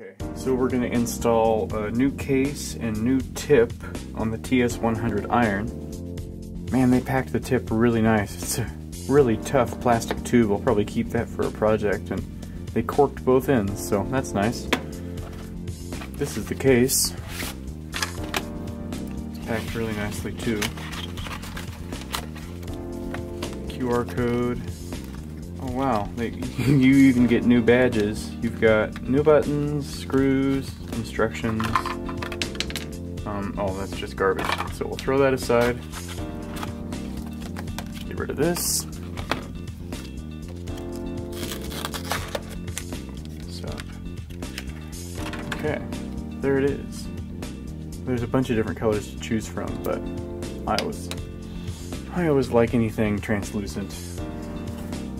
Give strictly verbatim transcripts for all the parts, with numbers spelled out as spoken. Okay, so we're going to install a new case and new tip on the T S one hundred iron. Man, they packed the tip really nice. It's a really tough plastic tube. I'll probably keep that for a project, and they corked both ends, so that's nice. This is the case. It's packed really nicely too. Q R code. Oh wow, they, you even get new badges. You've got new buttons, screws, instructions. Um, oh, that's just garbage. So we'll throw that aside. Get rid of this. Stop. Okay, there it is. There's a bunch of different colors to choose from, but I always, I always like anything translucent.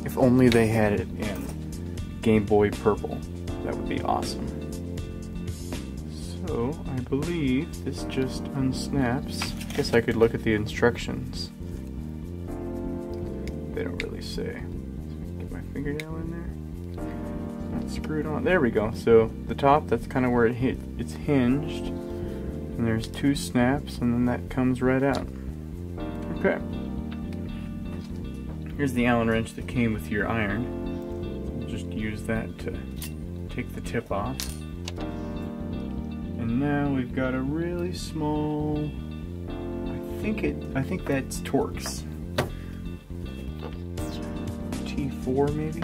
If only they had it in Game Boy Purple, that would be awesome. So, I believe this just unsnaps. I guess I could look at the instructions. They don't really say. Get my fingernail in there. It's not screwed on. There we go. So, the top, that's kind of where it hit. It's hinged. And there's two snaps, and then that comes right out. Okay. Here's the Allen wrench that came with your iron. Just use that to take the tip off. And now we've got a really small, I think it, I think that's Torx. T four maybe?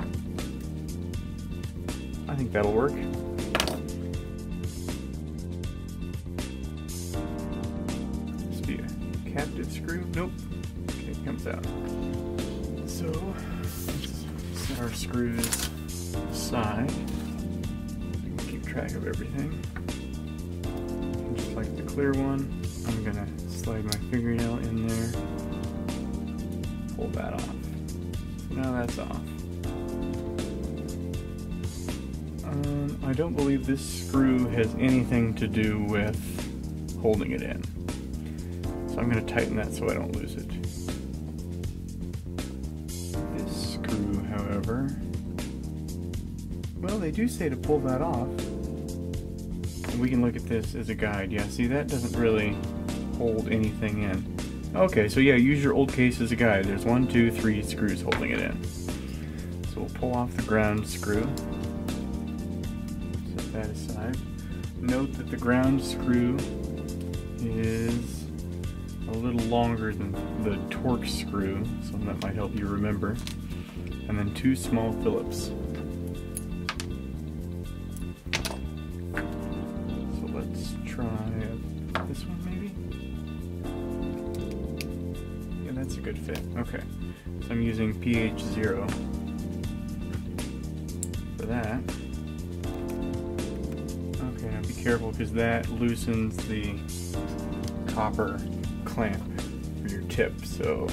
I think that'll work. This be a captive screw? Nope. Okay, it comes out. So, let's set our screws aside so we can keep track of everything. And just like the clear one, I'm going to slide my fingernail in there, pull that off. So now that's off. Um, I don't believe this screw has anything to do with holding it in. So I'm going to tighten that so I don't lose it. However, well, they do say to pull that off, and we can look at this as a guide. Yeah, see, that doesn't really hold anything in. Okay, so yeah, use your old case as a guide. There's one, two, three screws holding it in. So we'll pull off the ground screw. Set that aside. Note that the ground screw is a little longer than the Torx screw, so that might help you remember. And then two small Phillips. So let's try this one maybe? Yeah, that's a good fit. Okay, so I'm using P H zero for that. Okay, now be careful because that loosens the copper clamp for your tip, so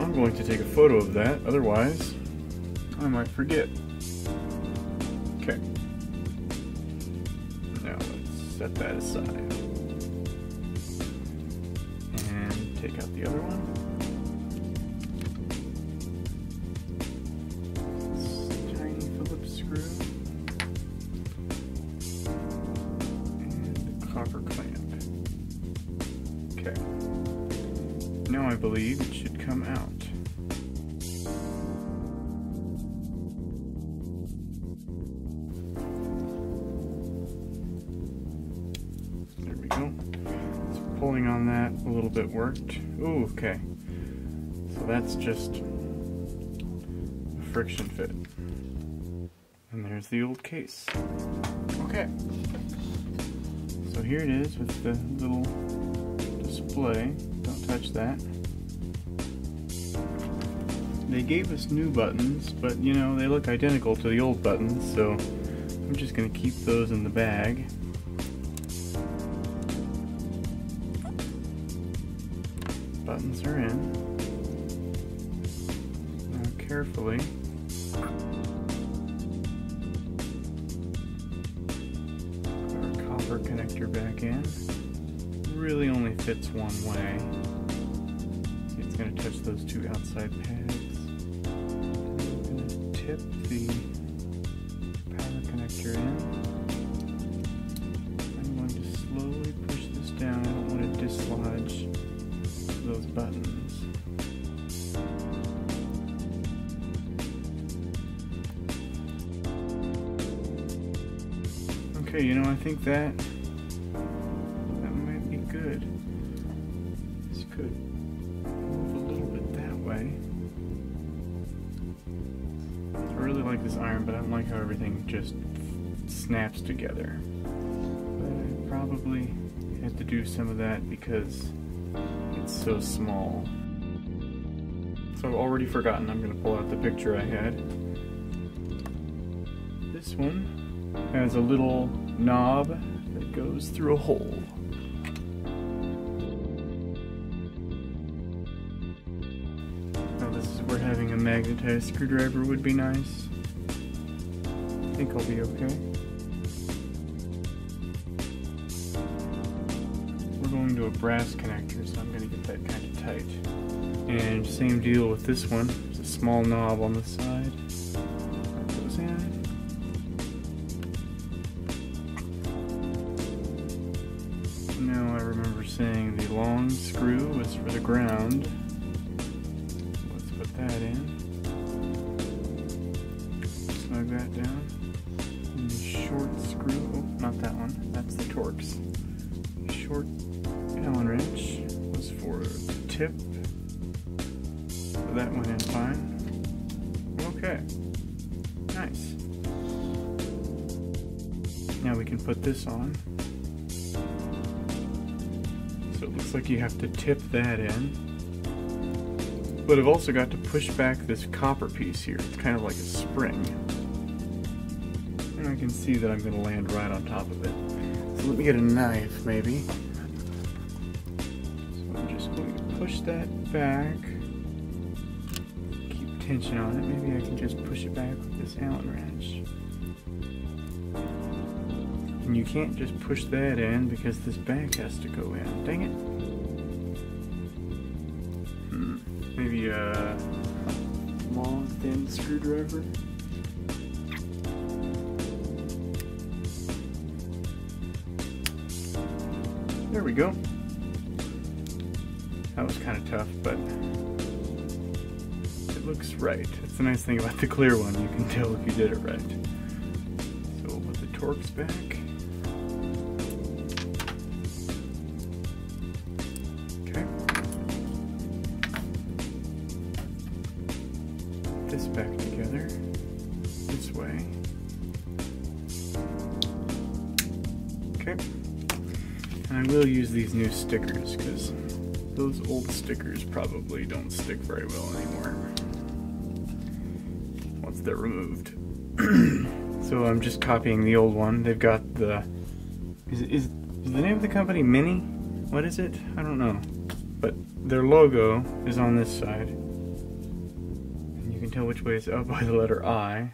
I'm going to take a photo of that, otherwise I might forget. Okay. Now let's set that aside. And take out the other one. This tiny Phillips screw. And the copper clamp. Okay. Now I believe it should come out. There we go. So pulling on that a little bit worked. Ooh, okay. So that's just a friction fit. And there's the old case. Okay. So here it is with the little display. Touch that. They gave us new buttons, but you know, they look identical to the old buttons, so I'm just going to keep those in the bag. Buttons are in. Now carefully. Put our copper connector back in. Really only fits one way. It's going to touch those two outside pads. I'm going to tip the power connector in. Okay, you know, I think that that might be good. This could move a little bit that way. I really like this iron, but I don't like how everything just snaps together. But I probably had to do some of that because it's so small. So I've already forgotten. I'm going to pull out the picture I had. This one has a little knob that goes through a hole. Now this is where having a magnetized screwdriver would be nice. I think I'll be okay. We're going to a brass connector, so I'm going to get that kind of tight. And same deal with this one. There's a small knob on the side. That goes in. Now I remember saying the long screw was for the ground. Let's put that in. Snug that down. And the short screw, oh, not that one, that's the Torx. The short Allen wrench was for the tip. So that went in fine. Okay. Nice. Now we can put this on. It looks like you have to tip that in, but I've also got to push back this copper piece here. It's kind of like a spring, and I can see that I'm going to land right on top of it. So let me get a knife, maybe. So I'm just going to push that back, keep tension on it. Maybe I can just push it back with this Allen wrench. And you can't just push that in because this back has to go in. Dang it. Hmm. Maybe a long, thin screwdriver. There we go. That was kind of tough, but it looks right. That's the nice thing about the clear one. You can tell if you did it right. So we'll put the Torx back. This back together this way. Okay, and I will use these new stickers because those old stickers probably don't stick very well anymore once they're removed. So I'm just copying the old one. They've got the is, is, is the name of the company Mini? What is it? I don't know, but their logo is on this side. Tell which way is up by the letter I.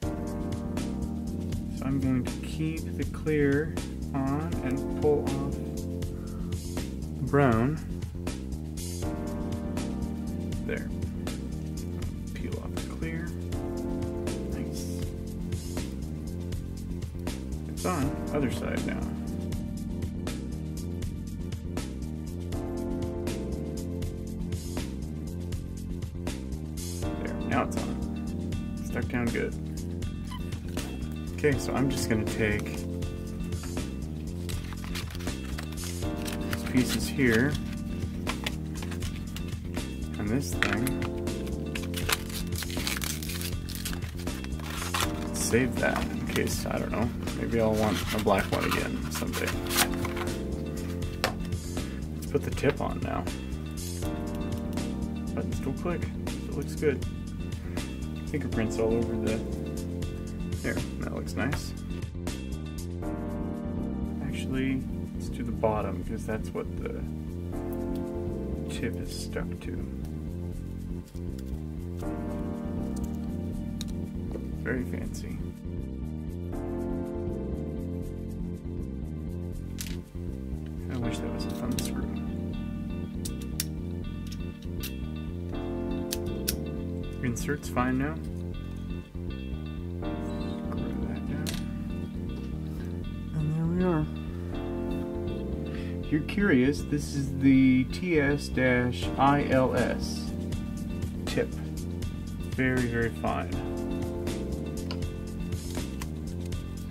So I'm going to keep the clear on and pull off the brown. There. Peel off the clear. Nice. It's on. Other side now. Now it's on. Stuck down good. Okay, so I'm just gonna take these pieces here and this thing. Save that in case, I don't know, maybe I'll want a black one again someday. Let's put the tip on now. Button's still click, so it looks good. Fingerprints all over the... There, that looks nice. Actually, let's do the bottom because that's what the tip is stuck to. Very fancy. I wish that was a thumb screw. Insert's fine now. Screw that down. And there we are. If you're curious, this is the T S I L S tip. Very, very fine.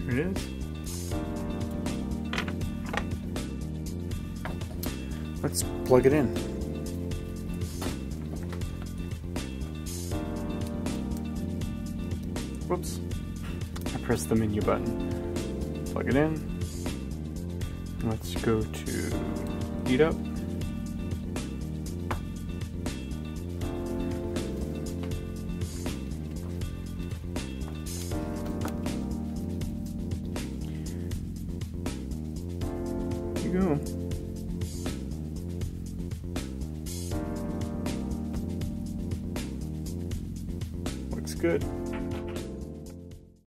Here it is. Let's plug it in. Whoops. I pressed the menu button. Plug it in. Let's go to heat up. There you go. Looks good.